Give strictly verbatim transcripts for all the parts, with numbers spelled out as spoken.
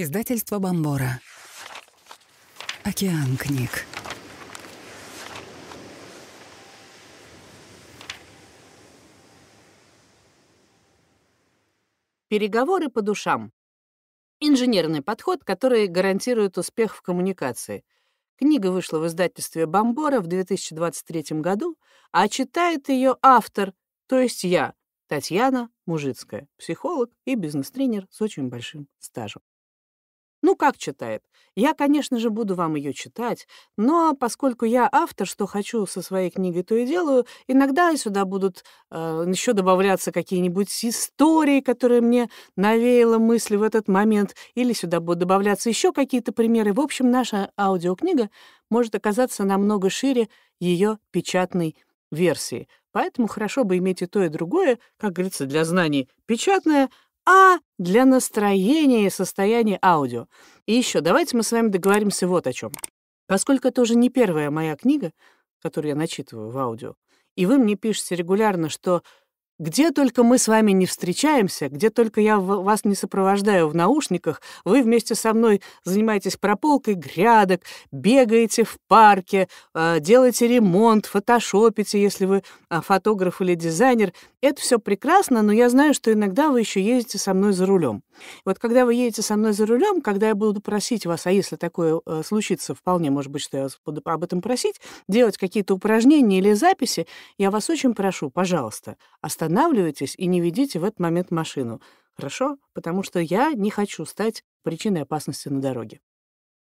Издательство «Бомбора». Океан книг. Переговоры по душам. Инженерный подход, который гарантирует успех в коммуникации. Книга вышла в издательстве «Бомбора» в две тысячи двадцать третьем году, а читает ее автор, то есть я, Татьяна Мужицкая, психолог и бизнес-тренер с очень большим стажем. Ну, как читает? Я, конечно же, буду вам ее читать, но поскольку я автор, что хочу со своей книгой, то и делаю, иногда сюда будут э, еще добавляться какие-нибудь истории, которые мне навеяло мысли в этот момент, или сюда будут добавляться еще какие-то примеры. В общем, наша аудиокнига может оказаться намного шире ее печатной версии. Поэтому хорошо бы иметь и то, и другое, как говорится, для знаний печатное, а для настроения и состояния аудио. И еще давайте мы с вами договоримся вот о чем. Поскольку это уже не первая моя книга, которую я начитываю в аудио, и вы мне пишете регулярно, что где только мы с вами не встречаемся, где только я вас не сопровождаю в наушниках, вы вместе со мной занимаетесь прополкой грядок, бегаете в парке, делаете ремонт, фотошопите, если вы фотограф или дизайнер. Это все прекрасно, но я знаю, что иногда вы еще ездите со мной за рулем. Вот когда вы едете со мной за рулем, когда я буду просить вас, а если такое случится, вполне может быть, что я вас буду об этом просить, делать какие-то упражнения или записи, я вас очень прошу, пожалуйста, останавливайтесь и не ведите в этот момент машину. Хорошо? Потому что я не хочу стать причиной опасности на дороге.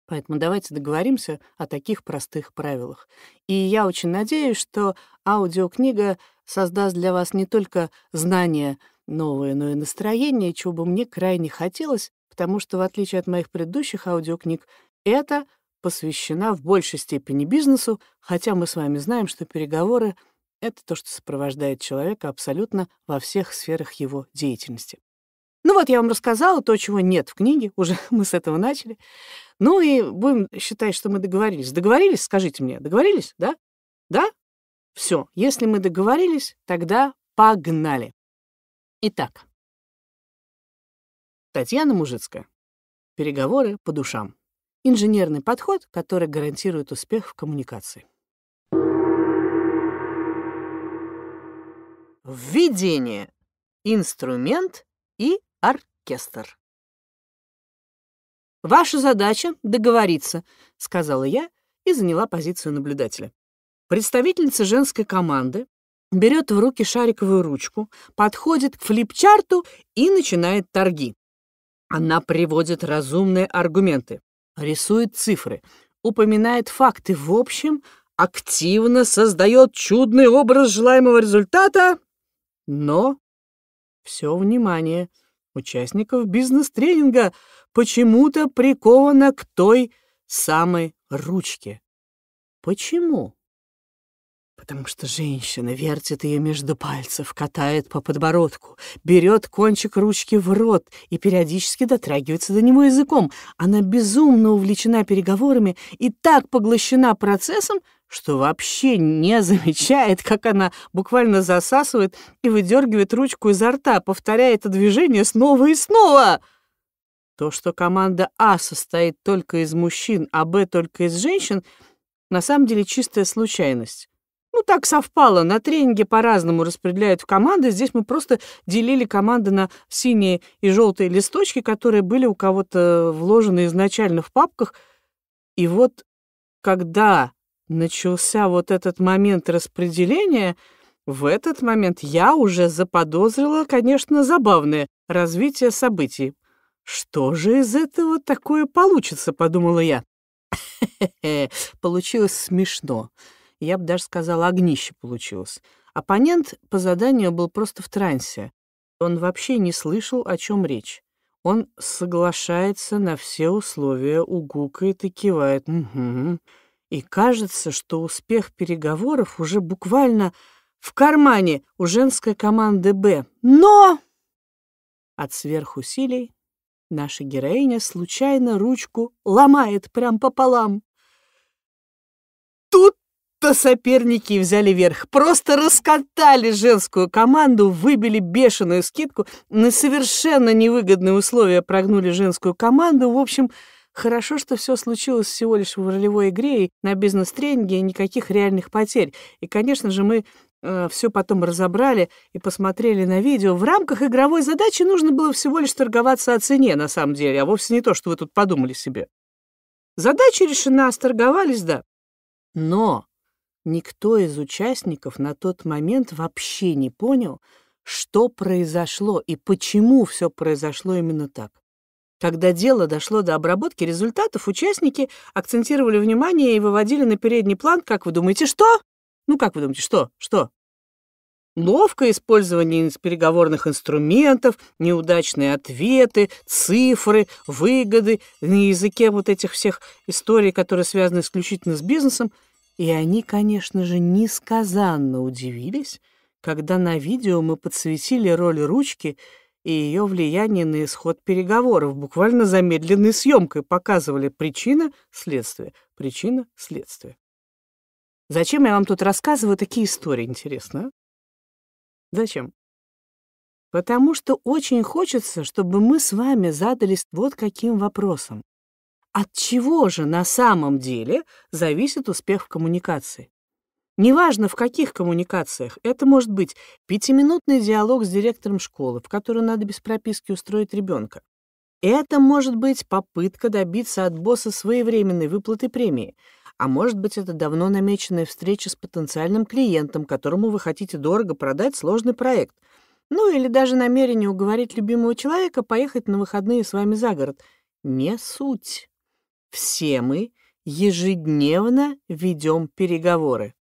Поэтому давайте договоримся о таких простых правилах. И я очень надеюсь, что аудиокнига создаст для вас не только знания новые, но и настроение, чего бы мне крайне хотелось, потому что, в отличие от моих предыдущих аудиокниг, это посвящена в большей степени бизнесу, хотя мы с вами знаем, что переговоры — это то, что сопровождает человека абсолютно во всех сферах его деятельности. Ну вот, я вам рассказала то, чего нет в книге, уже мы с этого начали. Ну и будем считать, что мы договорились. Договорились, скажите мне, договорились, да? Да? Все, если мы договорились, тогда погнали. Итак, Татьяна Мужицкая. Переговоры по душам. Инженерный подход, который гарантирует успех в коммуникации. Введение. Инструмент и оркестр. «Ваша задача — договориться», — сказала я и заняла позицию наблюдателя. Представительница женской команды берет в руки шариковую ручку, подходит к флипчарту и начинает торги. Она приводит разумные аргументы, рисует цифры, упоминает факты. В общем, активно создает чудный образ желаемого результата, но... Все внимание участников бизнес-тренинга почему-то приковано к той самой ручке. Почему? Потому что женщина вертит ее между пальцев, катает по подбородку, берет кончик ручки в рот и периодически дотрагивается до него языком. Она безумно увлечена переговорами и так поглощена процессом, что вообще не замечает, как она буквально засасывает и выдергивает ручку изо рта, повторяя это движение снова и снова. То, что команда А состоит только из мужчин, а Б только из женщин, на самом деле чистая случайность. Ну, так совпало. На тренинге по-разному распределяют в команды. Здесь мы просто делили команды на синие и желтые листочки, которые были у кого-то вложены изначально в папках. И вот когда начался вот этот момент распределения, в этот момент я уже заподозрила, конечно, забавное развитие событий. «Что же из этого такое получится?» — подумала я. Получилось смешно. Я бы даже сказала, огнище получилось. Оппонент по заданию был просто в трансе. Он вообще не слышал, о чем речь. Он соглашается на все условия, угукает и кивает. Угу. И кажется, что успех переговоров уже буквально в кармане у женской команды «Б». Но от сверхусилий наша героиня случайно ручку ломает прям пополам. Тут что соперники взяли верх. Просто раскатали женскую команду, выбили бешеную скидку, на совершенно невыгодные условия прогнули женскую команду. В общем, хорошо, что все случилось всего лишь в ролевой игре и на бизнес-тренинге, и никаких реальных потерь. И, конечно же, мы э, все потом разобрали и посмотрели на видео. В рамках игровой задачи нужно было всего лишь торговаться о цене, на самом деле, а вовсе не то, что вы тут подумали себе. Задача решена, сторговались, да. Но никто из участников на тот момент вообще не понял, что произошло и почему все произошло именно так. Когда дело дошло до обработки результатов, участники акцентировали внимание и выводили на передний план, как вы думаете, что? Ну, как вы думаете, что? Что? Ловкое использование переговорных инструментов, неудачные ответы, цифры, выгоды на языке вот этих всех историй, которые связаны исключительно с бизнесом. И они, конечно же, несказанно удивились, когда на видео мы подсветили роль ручки и ее влияние на исход переговоров. Буквально замедленной съемкой показывали причина-следствие, причина-следствие. Зачем я вам тут рассказываю такие истории, интересно? Зачем? Потому что очень хочется, чтобы мы с вами задались вот каким вопросом. От чего же на самом деле зависит успех в коммуникации? Неважно, в каких коммуникациях. Это может быть пятиминутный диалог с директором школы, в который надо без прописки устроить ребенка. Это может быть попытка добиться от босса своевременной выплаты премии. А может быть, это давно намеченная встреча с потенциальным клиентом, которому вы хотите дорого продать сложный проект. Ну или даже намерение уговорить любимого человека поехать на выходные с вами за город. Не суть. Все мы ежедневно ведем переговоры.